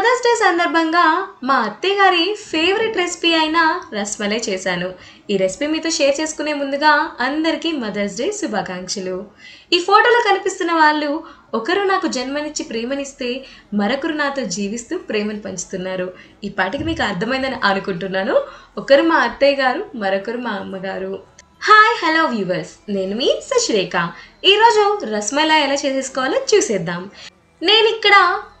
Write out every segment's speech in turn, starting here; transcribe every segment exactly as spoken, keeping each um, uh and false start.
Mothers day సందర్భంగా మా అత్తయ్యగారి favourite recipe అయిన రస్మలై చేశాను। ఈ రెసిపీ మీతో షేర్ చేసుకునే ముందుగా అందరికీ మదర్స్ డే శుభాకాంక్షలు। ఈ ఫోటోలో కనిపిస్తున్న వాళ్ళు ఒకరు నాకు జన్మనిచ్చి ప్రేమనిస్తే మరొకరు నాతో జీవిస్తూ ప్రేమను పంచుతున్నారు। ఈ పాటికి మీకు అర్థమైందని అనుకుంటున్నాను। ఒకరు మా అత్తయ్యగారు, మరొకరు మా అమ్మగారు। హాయ్ హలో వ్యూవర్స్, నేను మీ సుశ్రేఖ। ఈరోజు రస్మలై ఎలా చేసుకోవాలో చూసేద్దాం। నేను ఇక్కడ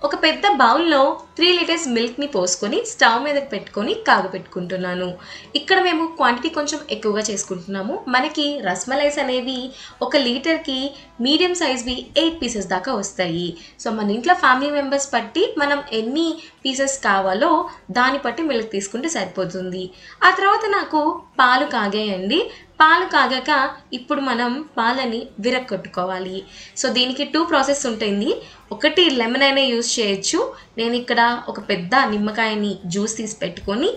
ఒక పెద్ద బౌల్లో త్రీ లీటర్స్ మిల్క్ని పోసుకొని స్టవ్ మీద పెట్టుకొని కాగబెట్టుకుంటున్నాను। ఇక్కడ మేము క్వాంటిటీ కొంచెం ఎక్కువగా చేసుకుంటున్నాము। మనకి రస్మలైస్ అనేవి ఒక లీటర్కి మీడియం సైజ్వి ఎయిట్ పీసెస్ దాకా వస్తాయి। సో మన ఇంట్లో ఫ్యామిలీ మెంబర్స్ బట్టి మనం ఎన్ని పీసెస్ కావాలో దాన్ని బట్టి మిల్క్ తీసుకుంటే సరిపోతుంది। ఆ తర్వాత నాకు పాలు కాగాయండి। పాలు కాగాక ఇప్పుడు మనం పాలని విరగొట్టుకోవాలి। సో దీనికి టూ ప్రాసెస్ ఉంటుంది। ఒకటి లెమన్ అయినా యూజ్ చేయొచ్చు। నేను ఇక్కడ ఒక పెద్ద నిమ్మకాయని జ్యూస్ తీసి పెట్టుకొని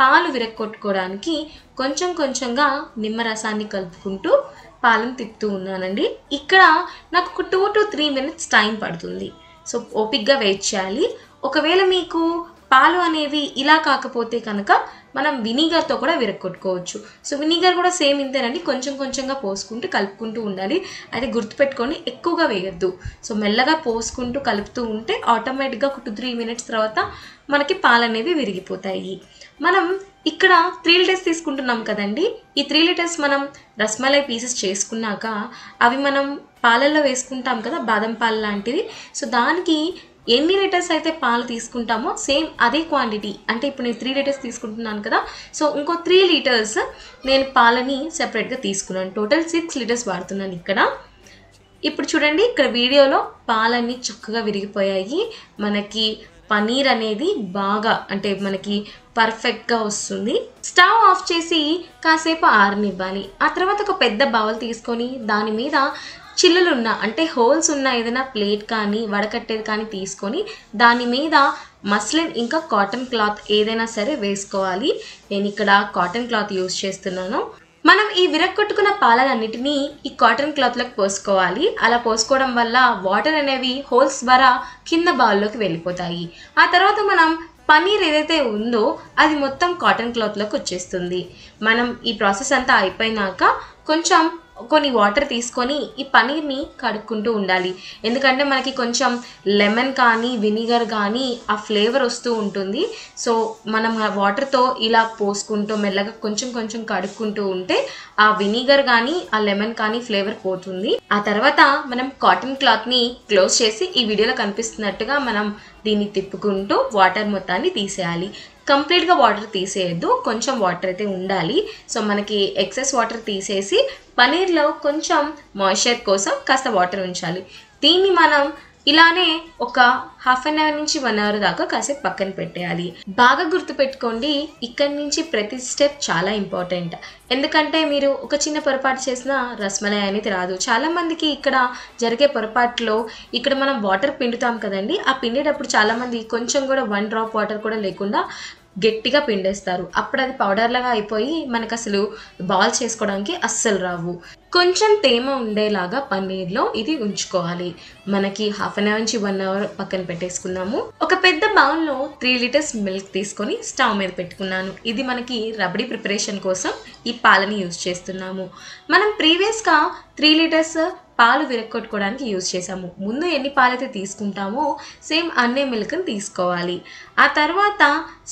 పాలు విరగొట్టుకోవడానికి కొంచెం కొంచెంగా నిమ్మరసాన్ని కలుపుకుంటూ పాలను తిప్పుతూ ఉన్నానండి। ఇక్కడ నాకు ఒక two to three minutes time పడుతుంది, సో ఓపిక్గా వెయిట్ చేయాలి। ఒకవేళ మీకు పాలు అనేవి ఇలా కాకపోతే కనుక మనం వినిగర్తో కూడా విరగొట్టుకోవచ్చు। సో వినిగర్ కూడా సేమ్ ఇంతేనండి, కొంచెం కొంచెంగా పోసుకుంటూ కలుపుకుంటూ ఉండాలి। అయితే గుర్తుపెట్టుకొని ఎక్కువగా వేయద్దు। సో మెల్లగా పోసుకుంటూ కలుపుతూ ఉంటే ఆటోమేటిక్గా ఒక టూ త్రీ మినిట్స్ తర్వాత మనకి పాలు అనేవి విరిగిపోతాయి। మనం ఇక్కడ త్రీ లీటర్స్ తీసుకుంటున్నాం కదండి। ఈ త్రీ లీటర్స్ మనం రస్మలై పీసెస్ చేసుకున్నాక అవి మనం పాలల్లో వేసుకుంటాం కదా, బాదం పాలు లాంటివి। సో దానికి ఎన్ని లీటర్స్ అయితే పాలు తీసుకుంటామో సేమ్ అదే క్వాంటిటీ, అంటే ఇప్పుడు నేను త్రీ లీటర్స్ తీసుకుంటున్నాను కదా, సో ఇంకో త్రీ లీటర్స్ నేను పాలని సెపరేట్గా తీసుకున్నాను। టోటల్ సిక్స్ లీటర్స్ వాడుతున్నాను ఇక్కడ। ఇప్పుడు చూడండి, ఇక్కడ వీడియోలో పాలన్నీ చక్కగా విరిగిపోయాయి। మనకి పనీర్ అనేది బాగా, అంటే మనకి పర్ఫెక్ట్గా వస్తుంది। స్టవ్ ఆఫ్ చేసి కాసేపు ఆరనివ్వాలి। ఆ తర్వాత ఒక పెద్ద బౌల్ తీసుకొని దాని మీద చిల్లులు ఉన్న, అంటే హోల్స్ ఉన్న ఏదైనా ప్లేట్ కానీ వడకట్టేది కానీ తీసుకొని దాని మీద మస్లిన్ ఇంకా కాటన్ క్లాత్ ఏదైనా సరే వేసుకోవాలి। నేను ఇక్కడ కాటన్ క్లాత్ యూజ్ చేస్తున్నాను। మనం ఈ విరగొట్టుకున్న పాలన్నిటినీ ఈ కాటన్ క్లాత్లోకి పోసుకోవాలి। అలా పోసుకోవడం వల్ల వాటర్ అనేవి హోల్స్ ద్వారా కింద బౌల్లోకి వెళ్ళిపోతాయి। ఆ తర్వాత మనం పన్నీర్ ఏదైతే ఉందో అది మొత్తం కాటన్ క్లాత్లోకి వచ్చేస్తుంది। మనం ఈ ప్రాసెస్ అంతా అయిపోయినాక కొంచెం కొన్ని వాటర్ తీసుకొని ఈ పనీర్ని కడుక్కుంటూ ఉండాలి, ఎందుకంటే మనకి కొంచెం లెమన్ కానీ వినిగర్ కానీ ఆ ఫ్లేవర్ వస్తూ ఉంటుంది। సో మనం వాటర్తో ఇలా పోసుకుంటూ మెల్లగా కొంచెం కొంచెం కడుక్కుంటూ ఉంటే ఆ వినిగర్ కానీ ఆ లెమన్ కానీ ఫ్లేవర్ పోతుంది। ఆ తర్వాత మనం కాటన్ క్లాత్ని క్లోజ్ చేసి ఈ వీడియోలో కనిపిస్తున్నట్టుగా మనం దీన్ని తిప్పుకుంటూ వాటర్ మొత్తాన్ని తీసేయాలి। కంప్లీట్గా వాటర్ తీసేయద్దు, కొంచెం వాటర్ అయితే ఉండాలి। సో మనకి ఎక్సెస్ వాటర్ తీసేసి పనీర్లో కొంచెం మాయిశ్చర్ కోసం కాస్త వాటర్ ఉంచాలి। దీన్ని మనం ఇలానే ఒక హాఫ్ అన్ అవర్ నుంచి వన్ అవర్ దాకా కాసేపు పక్కన పెట్టేయాలి। బాగా గుర్తుపెట్టుకోండి, ఇక్కడి నుంచి ప్రతి స్టెప్ చాలా ఇంపార్టెంట్, ఎందుకంటే మీరు ఒక చిన్న పొరపాటు చేసిన రస్మలై అనేది రాదు। చాలామందికి ఇక్కడ జరిగే పొరపాటులో ఇక్కడ మనం వాటర్ పిండుతాం కదండి, ఆ పిండేటప్పుడు చాలామంది కొంచెం కూడా వన్ డ్రాప్ వాటర్ కూడా లేకుండా గట్టిగా పిండేస్తారు। అప్పుడు అది పౌడర్లాగా అయిపోయి మనకు అసలు బాల్ చేసుకోవడానికి అస్సలు రావు। కొంచెం తేమ ఉండేలాగా పన్నీర్లో ఇది ఉంచుకోవాలి। మనకి హాఫ్ అన్ అవర్ నుంచి వన్ అవర్ పక్కన పెట్టేసుకున్నాము। ఒక పెద్ద బౌల్లో త్రీ లీటర్స్ మిల్క్ తీసుకొని స్టవ్ మీద పెట్టుకున్నాను। ఇది మనకి రబడీ ప్రిపరేషన్ కోసం ఈ పాలని యూజ్ చేస్తున్నాము। మనం ప్రీవియస్గా త్రీ లీటర్స్ పాలు విరగొట్టుకోవడానికి యూజ్ చేసాము। ముందు ఎన్ని పాలైతే తీసుకుంటామో సేమ్ అన్నే మిల్క్ని తీసుకోవాలి। ఆ తర్వాత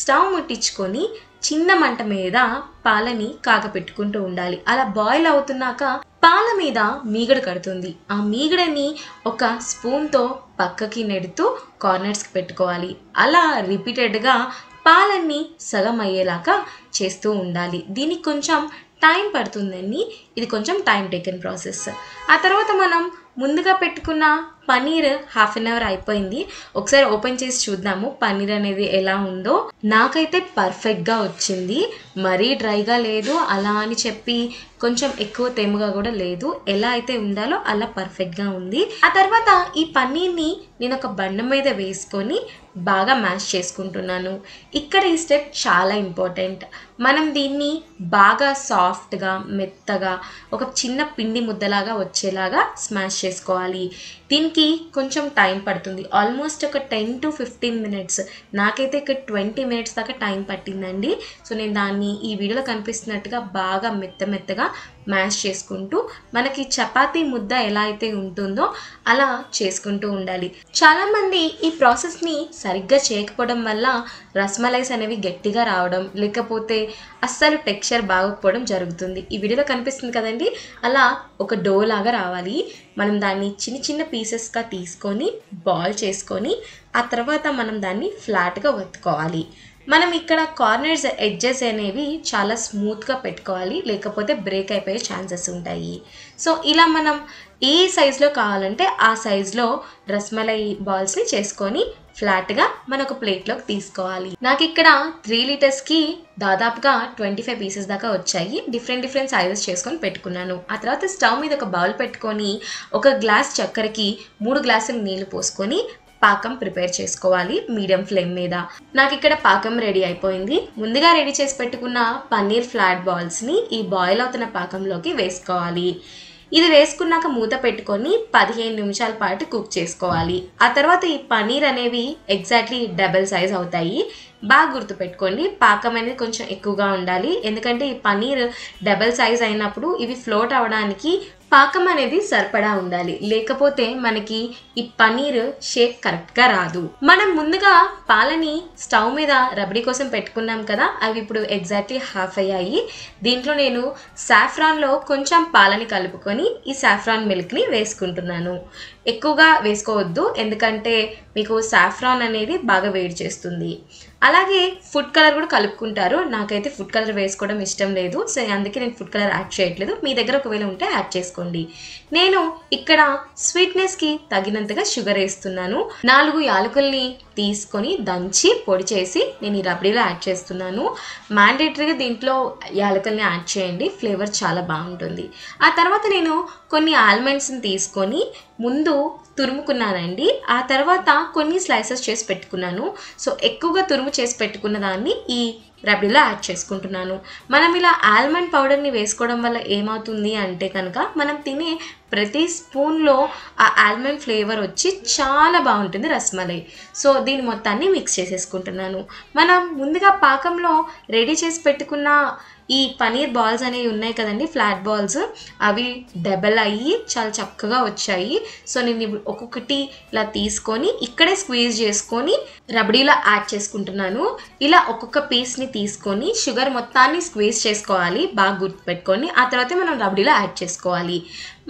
స్టవ్ ముట్టించుకొని చిన్న మంట మీద పాలని కాగపెట్టుకుంటూ ఉండాలి। అలా బాయిల్ అవుతున్నాక పాల మీద మీగడ కడుతుంది। ఆ మీగడని ఒక స్పూన్తో పక్కకి నెడుతూ కార్నర్స్కి పెట్టుకోవాలి। అలా రిపీటెడ్గా పాలన్నీ సగం అయ్యేలాగా చేస్తూ ఉండాలి। దీనికి కొంచెం టైం పడుతుందండి, ఇది కొంచెం టైం టేకన్ ప్రాసెస్। ఆ తర్వాత మనం ముందుగా పెట్టుకున్న పనీర్ హాఫ్ అన్ అవర్ అయిపోయింది, ఒకసారి ఓపెన్ చేసి చూద్దాము పనీర్ అనేది ఎలా ఉందో। నాకైతే పర్ఫెక్ట్గా వచ్చింది, మరీ డ్రైగా లేదు, అలా అని చెప్పి కొంచెం ఎక్కువ తేమగా కూడా లేదు ఎలా అయితే ఉండాలో అలా పర్ఫెక్ట్ గా ఉంది। ఆ తర్వాత ఈ పన్నీర్ని నేను ఒక బండ మీద వేసుకొని బాగా మ్యాష్ చేసుకుంటున్నాను। ఇక్కడ ఈ స్టెప్ చాలా ఇంపార్టెంట్। మనం దీన్ని బాగా సాఫ్ట్ గా మెత్తగా ఒక చిన్న పిండి ముద్దలాగా వచ్చేలాగా స్మాష్ చేసుకోవాలి। దీనికి కొంచెం టైం పడుతుంది, ఆల్మోస్ట్ ఒక టెన్ టు ఫిఫ్టీన్ మినిట్స్, నాకైతే ఇక్కడ ట్వంటీ మినిట్స్ దాకా టైం పట్టిందండి। సో నేను దాన్ని ఈ వీడియోలో కనిపిస్తున్నట్టుగా బాగా మెత్త మెత్తగా మ్యాష్ చేసుకుంటూ మనకి చపాతీ ముద్ద ఎలా అయితే ఉంటుందో అలా చేసుకుంటూ ఉండాలి। చాలా మంది ఈ ప్రాసెస్ ని సరిగ్గా చేయకపోవడం వల్ల రస్మలైస్ అనేవి గట్టిగా రావడం లేకపోతే అస్సలు టెక్స్చర్ బాగోకపోవడం జరుగుతుంది। ఈ వీడియోలో కనిపిస్తుంది కదండి, అలా ఒక డో లాగా రావాలి। మనం దాన్ని చిన్న చిన్న పీసెస్గా తీసుకొని బాయిల్ చేసుకొని ఆ తర్వాత మనం దాన్ని ఫ్లాట్గా ఒత్తుకోవాలి। మనం ఇక్కడ కార్నర్స్ ఎడ్జెస్ అనేవి చాలా స్మూత్గా పెట్టుకోవాలి, లేకపోతే బ్రేక్ అయిపోయే ఛాన్సెస్ ఉంటాయి। సో ఇలా మనం ఏ సైజులో కావాలంటే ఆ సైజులో రస్మలై బాల్స్ని చేసుకొని ఫ్లాట్గా మనం ఒక ప్లేట్లోకి తీసుకోవాలి। నాకు ఇక్కడ త్రీ లీటర్స్కి దాదాపుగా ట్వంటీ ఫైవ్ పీసెస్ దాకా వచ్చాయి, డిఫరెంట్ డిఫరెంట్ సైజెస్ చేసుకొని పెట్టుకున్నాను। ఆ తర్వాత స్టవ్ మీద ఒక బౌల్ పెట్టుకొని ఒక గ్లాస్ చక్కెరకి మూడు గ్లాసులు నీళ్లు పోసుకొని పాకం ప్రిపేర్ చేసుకోవాలి మీడియం ఫ్లేమ్ మీద। నాకు ఇక్కడ పాకం రెడీ అయిపోయింది। ముందుగా రెడీ చేసి పెట్టుకున్న పన్నీర్ ఫ్లాట్ బాల్స్ని ఈ బాయిల్ అవుతున్న పాకంలోకి వేసుకోవాలి। ఇది వేసుకున్నాక మూత పెట్టుకొని పదిహేను నిమిషాల పాటు కుక్ చేసుకోవాలి। ఆ తర్వాత ఈ పన్నీర్ అనేవి ఎగ్జాక్ట్లీ డబల్ సైజ్ అవుతాయి। బాగా గుర్తుపెట్టుకోండి, పాకం అనేది కొంచెం ఎక్కువగా ఉండాలి, ఎందుకంటే ఈ పన్నీర్ డబల్ సైజ్ అయినప్పుడు ఇవి ఫ్లోట్ అవ్వడానికి పాకం అనేది సరిపడా ఉండాలి, లేకపోతే మనకి ఈ పన్నీర్ షేప్ కరెక్ట్గా రాదు। మనం ముందుగా పాలని స్టవ్ మీద రబడీ కోసం పెట్టుకున్నాం కదా, అవి ఇప్పుడు ఎగ్జాక్ట్లీ హాఫ్ అయ్యాయి। దీంట్లో నేను సాఫ్రాన్లో కొంచెం పాలని కలుపుకొని ఈ సాఫ్రాన్ మిల్క్ని వేసుకుంటున్నాను। ఎక్కువగా వేసుకోవద్దు, ఎందుకంటే మీకు సాఫ్రాన్ అనేది బాగా వేడి చేస్తుంది। అలాగే ఫుడ్ కలర్ కూడా కలుపుకుంటారు, నాకైతే ఫుడ్ కలర్ వేసుకోవడం ఇష్టం లేదు, సో అందుకే నేను ఫుడ్ కలర్ యాడ్ చేయట్లేదు, మీ దగ్గర ఒకవేళ ఉంటే యాడ్ చేసుకోండి। నేను ఇక్కడ స్వీట్నెస్కి తగినంతగా షుగర్ వేస్తున్నాను, నాలుగు యాలకుల్ని తీసుకొని దంచి పొడి చేసి నేను ఈ రబడీలో యాడ్ చేస్తున్నాను। మ్యాండేటరీగా దీంట్లో యాలకుల్ని యాడ్ చేయండి, ఫ్లేవర్ చాలా బాగుంటుంది। ఆ తర్వాత నేను కొన్ని ఆల్మండ్స్ని తీసుకొని ముందు తురుముకున్నానండి, ఆ తర్వాత కొన్ని స్లైసెస్ చేసి పెట్టుకున్నాను। సో ఎక్కువగా తురుము చేసి పెట్టుకున్న దాన్ని ఈ రబడీలో యాడ్ చేసుకుంటున్నాను। మనం ఇలా ఆల్మండ్ పౌడర్ని వేసుకోవడం వల్ల ఏమవుతుంది అంటే కనుక మనం తినే ప్రతి స్పూన్లో ఆ ఆల్మండ్ ఫ్లేవర్ వచ్చి చాలా బాగుంటుంది రస్మలై। సో దీని మొత్తాన్ని మిక్స్ చేసేసుకుంటున్నాను। మనం ముందుగా పాకంలో రెడీ చేసి పెట్టుకున్న ఈ పన్నీర్ బాల్స్ అనేవి ఉన్నాయి కదండి, ఫ్లాట్ బాల్స్, అవి డబల్ అయ్యి చాలా చక్కగా వచ్చాయి। సో నేను ఇప్పుడు ఒక్కొక్కటి ఇలా తీసుకొని ఇక్కడే స్క్వీజ్ చేసుకొని రబడీలో యాడ్ చేసుకుంటున్నాను। ఇలా ఒక్కొక్క పీస్ని తీసుకొని షుగర్ మొత్తాన్ని స్క్వీజ్ చేసుకోవాలి, బాగా గుర్తుపెట్టుకొని ఆ తర్వాత మనం రబడీలో యాడ్ చేసుకోవాలి।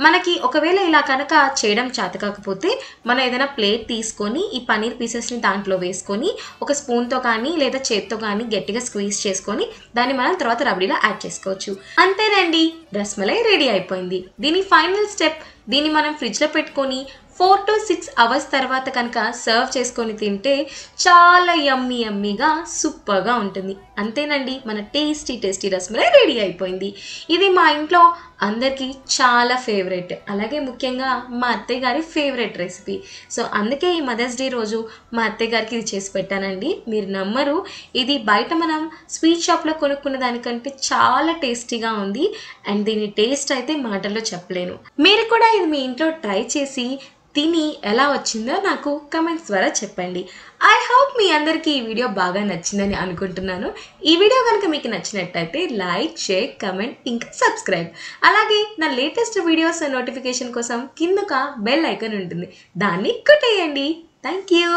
మనకి ఒకవేళ ఇలా కనుక చేయడం చేత కాకపోతే మనం ఏదైనా ప్లేట్ తీసుకొని ఈ పన్నీర్ పీసెస్ని దాంట్లో వేసుకొని ఒక స్పూన్తో కానీ లేదా చేత్తో కానీ గట్టిగా స్క్వీజ్ చేసుకొని దాన్ని మనం తర్వాత రబడీలో యాడ్ చేసుకోవచ్చు। అంతేనండి, రస్మలై రెడీ అయిపోయింది। దీని ఫైనల్ స్టెప్, దీన్ని మనం ఫ్రిడ్జ్లో పెట్టుకొని ఫోర్ టు సిక్స్ అవర్స్ తర్వాత కనుక సర్వ్ చేసుకొని తింటే చాలా యమ్మీ యమ్మీగా సూపర్గా ఉంటుంది। అంతేనండి, మన టేస్టీ టేస్టీ రస్మలై రెడీ అయిపోయింది। ఇది మా ఇంట్లో అందరికీ చాలా ఫేవరెట్, అలాగే ముఖ్యంగా మా అత్తయ్య గారి ఫేవరెట్ రెసిపీ। సో అందుకే ఈ మదర్స్ డే రోజు మా అత్తయ్య గారికి ఇది చేసి పెట్టానండి। మీరు నమ్మరు, ఇది బయట మనం స్వీట్ షాప్లో కొనుక్కున్న దానికంటే చాలా టేస్టీగా ఉంది, అండ్ దీని టేస్ట్ అయితే మాటల్లో చెప్పలేను। మీరు కూడా ఇది మీ ఇంట్లో ట్రై చేసి తిని ఎలా వచ్చిందో నాకు కమెంట్స్ ద్వారా చెప్పండి। ఐ హోప్ మీ అందరికీ ఈ వీడియో బాగా నచ్చిందని అనుకుంటున్నాను। ఈ వీడియో కనుక మీకు నచ్చినట్టయితే లైక్, షేర్, కమెంట్, ఇంకా సబ్స్క్రైబ్। అలాగే నా లేటెస్ట్ వీడియోస్ నోటిఫికేషన్ కోసం కిందక బెల్ ఐకాన్ ఉంటుంది, దాన్ని కొట్టేయండి। Thank you.